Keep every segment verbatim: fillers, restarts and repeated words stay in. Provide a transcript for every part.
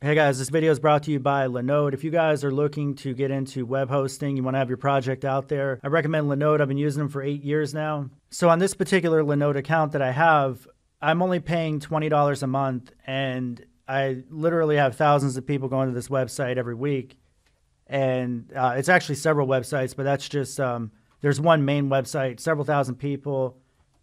Hey guys, this video is brought to you by Linode. If you guys are looking to get into web hosting, you want to have your project out there, I recommend Linode. I've been using them for eight years now. So on this particular Linode account that I have, I'm only paying twenty dollars a month, and I literally have thousands of people going to this website every week. And uh, it's actually several websites, but that's just, um, there's one main website, several thousand people,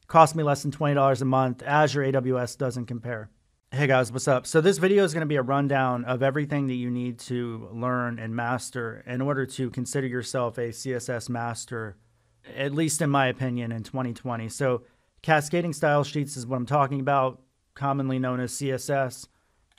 cost me less than twenty dollars a month. Azure A W S doesn't compare. Hey guys, what's up? So this video is going to be a rundown of everything that you need to learn and master in order to consider yourself a C S S master, at least in my opinion, in twenty twenty. So cascading style sheets is what I'm talking about, commonly known as C S S.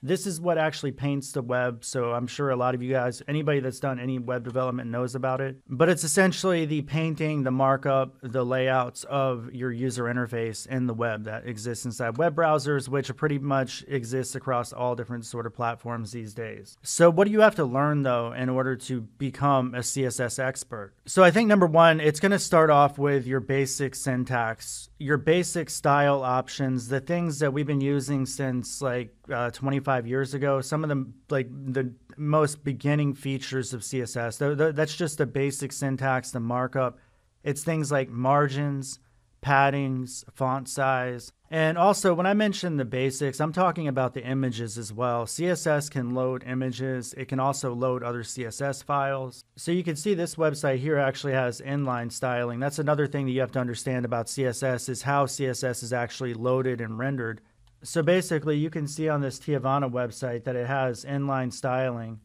This is what actually paints the web. So I'm sure a lot of you guys, anybody that's done any web development knows about it, but it's essentially the painting, the markup, the layouts of your user interface in the web that exists inside web browsers, which pretty much exists across all different sort of platforms these days. So what do you have to learn though, in order to become a C S S expert? So I think number one, it's going to start off with your basic syntax, your basic style options, the things that we've been using since like uh, twenty-five years ago, some of the like the most beginning features of C S S. The, the, that's just the basic syntax, the markup. It's things like margins, paddings, font size. And also when I mention the basics, I'm talking about the images as well. C S S can load images. It can also load other C S S files. So you can see this website here actually has inline styling. That's another thing that you have to understand about C S S is how C S S is actually loaded and rendered. So basically you can see on this Tiavana website that it has inline styling.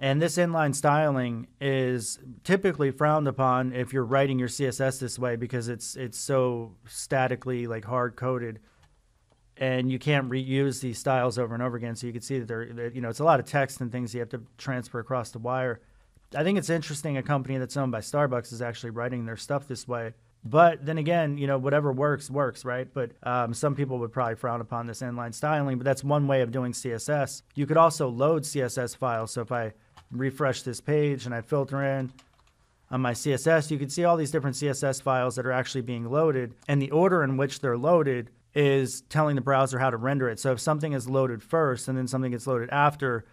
And this inline styling is typically frowned upon if you're writing your C S S this way because it's it's so statically like hard coded, and you can't reuse these styles over and over again. So you can see that they're that, you know, it's a lot of text and things you have to transfer across the wire. I think it's interesting a company that's owned by Starbucks is actually writing their stuff this way. But then again, you know, whatever works works, right? But um, some people would probably frown upon this inline styling, but that's one way of doing C S S. You could also load C S S files. So if I refresh this page and I filter in on my C S S, you can see all these different C S S files that are actually being loaded, and the order in which they're loaded is telling the browser how to render it. So if something is loaded first and then something gets loaded after,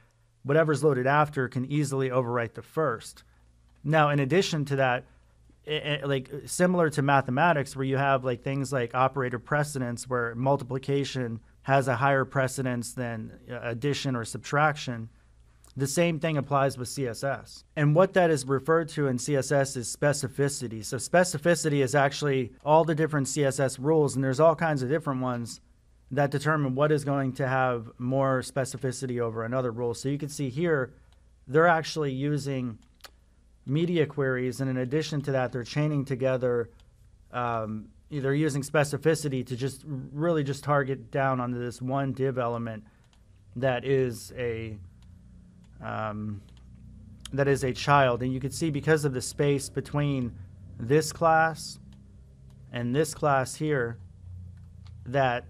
whatever's loaded after can easily overwrite the first. Now, in addition to that, It, it, like similar to mathematics where you have like things like operator precedence where multiplication has a higher precedence than addition or subtraction, the same thing applies with C S S. And what that is referred to in C S S is specificity. So specificity is actually all the different C S S rules, and there's all kinds of different ones that determine what is going to have more specificity over another rule. So you can see here they're actually using media queries, and in addition to that, they're chaining together, um, they're using specificity to just really just target down onto this one div element that is a um, that is a child. And you can see because of the space between this class and this class here, that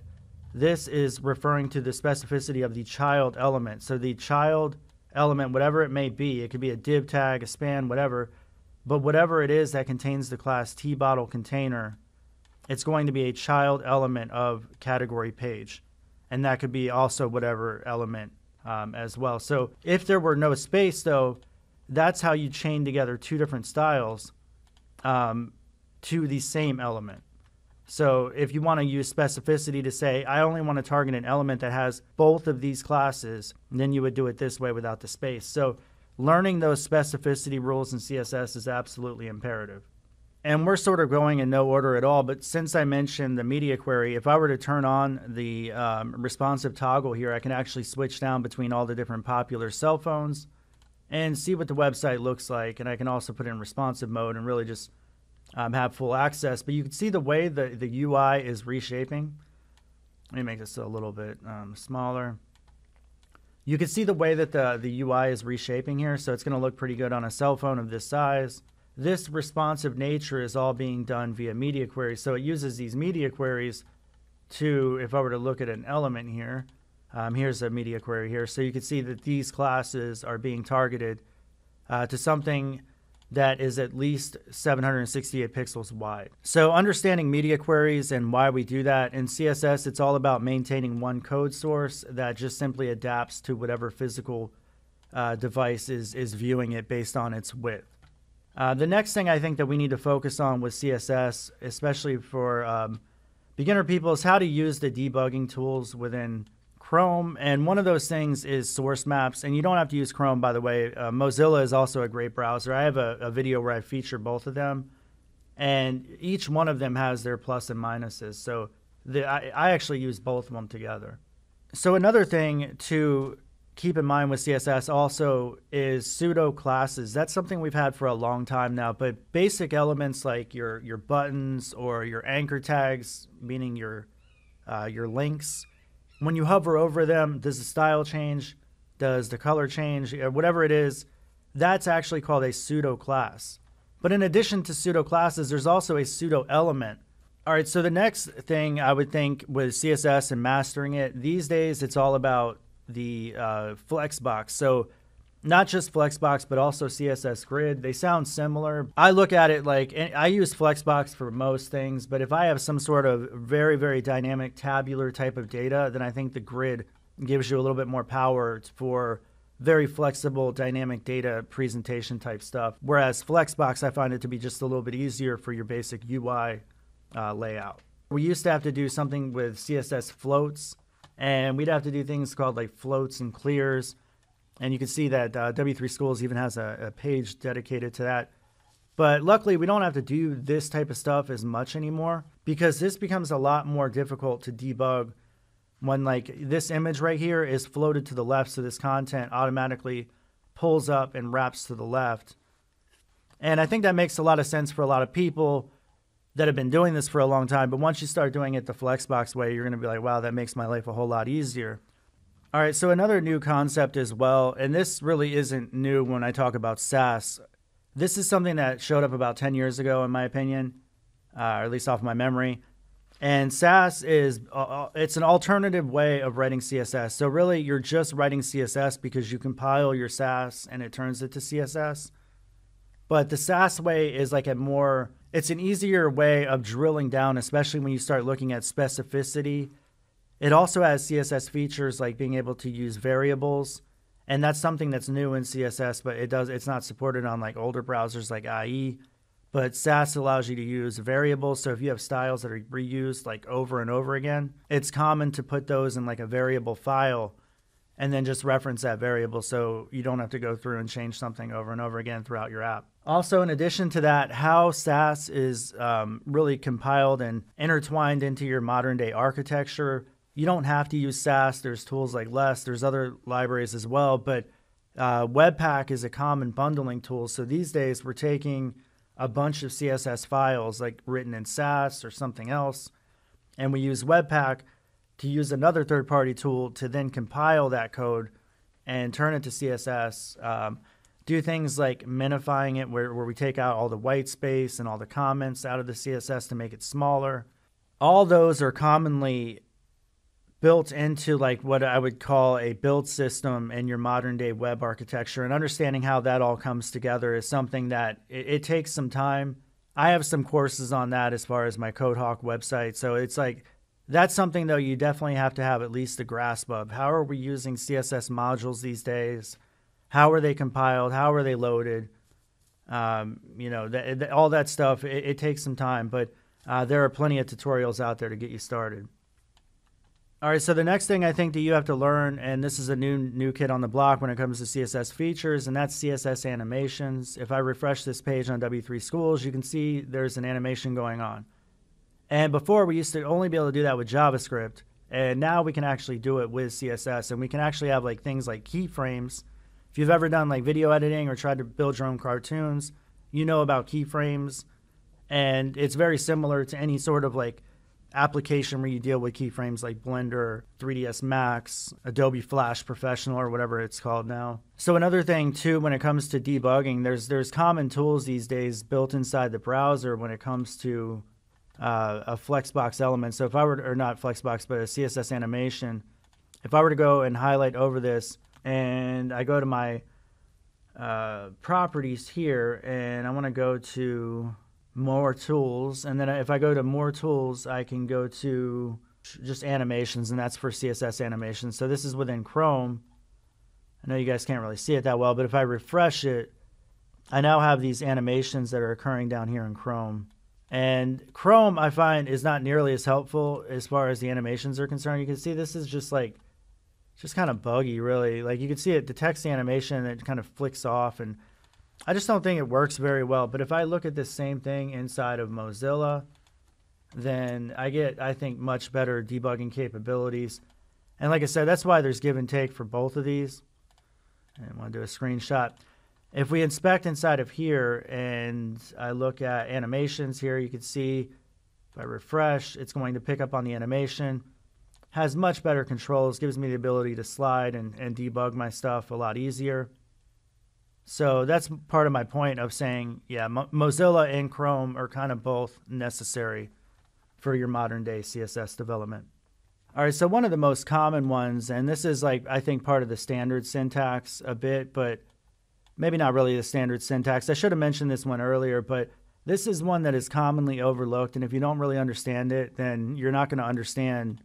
this is referring to the specificity of the child element. So the child element, whatever it may be, it could be a div tag, a span, whatever, but whatever it is that contains the class tbottle container, it's going to be a child element of category page, and that could be also whatever element um, as well. So if there were no space though, that's how you chain together two different styles um, to the same element. So if you want to use specificity to say, I only want to target an element that has both of these classes, then you would do it this way without the space. So learning those specificity rules in C S S is absolutely imperative. And we're sort of going in no order at all, but since I mentioned the media query, if I were to turn on the um, responsive toggle here, I can actually switch down between all the different popular cell phones and see what the website looks like. And I can also put in responsive mode and really just Um, have full access, but you can see the way the, the U I is reshaping. Let me make this a little bit um, smaller. You can see the way that the, the U I is reshaping here, so it's going to look pretty good on a cell phone of this size. This responsive nature is all being done via media queries, so it uses these media queries to, if I were to look at an element here, um, here's a media query here, so you can see that these classes are being targeted uh, to something that is at least seven hundred sixty-eight pixels wide. So understanding media queries and why we do that in C S S, it's all about maintaining one code source that just simply adapts to whatever physical uh, device is, is viewing it based on its width. Uh, the next thing I think that we need to focus on with C S S, especially for um, beginner people, is how to use the debugging tools within Chrome. And one of those things is source maps. And you don't have to use Chrome, by the way. Uh, Mozilla is also a great browser. I have a, a video where I feature both of them. And each one of them has their plus and minuses. So the, I, I actually use both of them together. So another thing to keep in mind with C S S also is pseudo classes. That's something we've had for a long time now, but basic elements like your your buttons or your anchor tags, meaning your uh, your links, when you hover over them, does the style change? Does the color change? Whatever it is, that's actually called a pseudo class. But in addition to pseudo classes, there's also a pseudo element. All right, so the next thing I would think with C S S and mastering it, these days it's all about the uh, Flexbox. So not just Flexbox, but also C S S Grid. They sound similar. I look at it like, I use Flexbox for most things, but if I have some sort of very, very dynamic tabular type of data, then I think the Grid gives you a little bit more power for very flexible dynamic data presentation type stuff. Whereas Flexbox, I find it to be just a little bit easier for your basic U I uh, layout. We used to have to do something with C S S floats, and we'd have to do things called like floats and clears. And you can see that uh, W three Schools even has a, a page dedicated to that. But luckily, we don't have to do this type of stuff as much anymore, because this becomes a lot more difficult to debug when, like, this image right here is floated to the left, so this content automatically pulls up and wraps to the left. And I think that makes a lot of sense for a lot of people that have been doing this for a long time, but once you start doing it the Flexbox way, you're gonna be like, wow, that makes my life a whole lot easier. All right, so another new concept as well, and this really isn't new when I talk about SASS. This is something that showed up about ten years ago, in my opinion, uh, or at least off my memory. And SASS is, uh, it's an alternative way of writing C S S. So really, you're just writing C S S because you compile your SASS and it turns it to C S S. But the SASS way is like a more, it's an easier way of drilling down, especially when you start looking at specificity. It also has C S S features like being able to use variables, and that's something that's new in C S S, but it does it's not supported on like older browsers like I E. But SASS allows you to use variables, so if you have styles that are reused like over and over again, it's common to put those in like a variable file and then just reference that variable, so you don't have to go through and change something over and over again throughout your app. Also, in addition to that, how SASS is um, really compiled and intertwined into your modern day architecture. You don't have to use SASS. There's tools like Less. There's other libraries as well, but uh, Webpack is a common bundling tool. So these days we're taking a bunch of C S S files like written in SASS or something else, and we use Webpack to use another third-party tool to then compile that code and turn it to C S S. Um, do things like minifying it, where, where we take out all the white space and all the comments out of the C S S to make it smaller. All those are commonly built into like what I would call a build system in your modern-day web architecture. And understanding how that all comes together is something that it, it takes some time. I have some courses on that as far as my CodeHawke website. So it's like, that's something, though, you definitely have to have at least a grasp of. How are we using C S S modules these days? How are they compiled? How are they loaded? Um, you know, th th all that stuff, it, it takes some time, but uh, there are plenty of tutorials out there to get you started. All right, so the next thing I think that you have to learn, and this is a new, new kid on the block when it comes to C S S features, and that's C S S animations. If I refresh this page on W three Schools, you can see there's an animation going on. And before, we used to only be able to do that with JavaScript, and now we can actually do it with C S S, and we can actually have like things like keyframes. If you've ever done like video editing or tried to build your own cartoons, you know about keyframes, and it's very similar to any sort of like application where you deal with keyframes like Blender, three D S Max, Adobe Flash Professional, or whatever it's called now. So another thing too, when it comes to debugging, there's there's common tools these days built inside the browser when it comes to Uh, a Flexbox element. So if I were to, or not Flexbox, but a C S S animation, if I were to go and highlight over this and I go to my uh, properties here, and I want to go to more tools, and then if I go to more tools, I can go to just animations, and that's for C S S animations. So this is within Chrome. I know you guys can't really see it that well, but if I refresh it, I now have these animations that are occurring down here in Chrome. And Chrome, I find, is not nearly as helpful as far as the animations are concerned. You can see this is just like, just kind of buggy, really. Like you can see it detects the animation and it kind of flicks off, and I just don't think it works very well. But if I look at this same thing inside of Mozilla, then I get, I think, much better debugging capabilities. And like I said, that's why there's give and take for both of these. And I want to do a screenshot. If we inspect inside of here and I look at animations here, you can see if I refresh, it's going to pick up on the animation. Has much better controls, gives me the ability to slide and, and debug my stuff a lot easier. So that's part of my point of saying, yeah, Mo- Mozilla and Chrome are kind of both necessary for your modern day C S S development. All right, so one of the most common ones, and this is like, I think, part of the standard syntax a bit, but maybe not really the standard syntax. I should have mentioned this one earlier, but this is one that is commonly overlooked, and if you don't really understand it, then you're not going to understand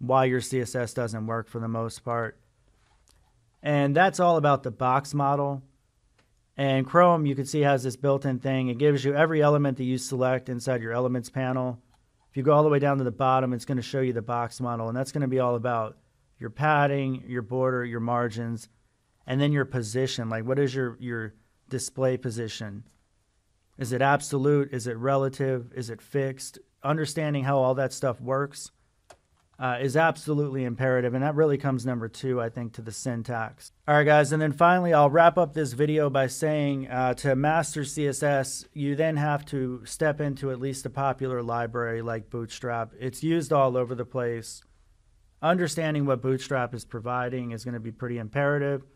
why your C S S doesn't work for the most part. And that's all about the box model. And Chrome, you can see, has this built-in thing. It gives you every element that you select inside your elements panel. If you go all the way down to the bottom, it's going to show you the box model, and that's going to be all about your padding, your border, your margins, and then your position. Like, what is your, your display position? Is it absolute? Is it relative? Is it fixed? Understanding how all that stuff works uh, is absolutely imperative, and that really comes number two, I think, to the syntax. All right, guys, and then finally, I'll wrap up this video by saying uh, to master C S S, you then have to step into at least a popular library like Bootstrap. It's used all over the place. Understanding what Bootstrap is providing is going to be pretty imperative.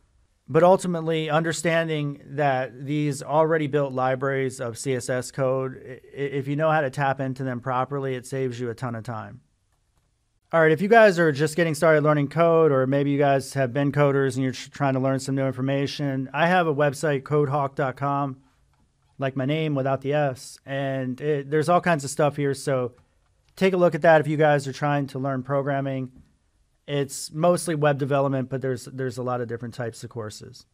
But ultimately, understanding that these already built libraries of C S S code, if you know how to tap into them properly, it saves you a ton of time. All right, if you guys are just getting started learning code, or maybe you guys have been coders and you're trying to learn some new information, I have a website, code hawke dot com, like my name without the S, and it, there's all kinds of stuff here, so take a look at that if you guys are trying to learn programming. It's mostly web development, but there's there's a lot of different types of courses.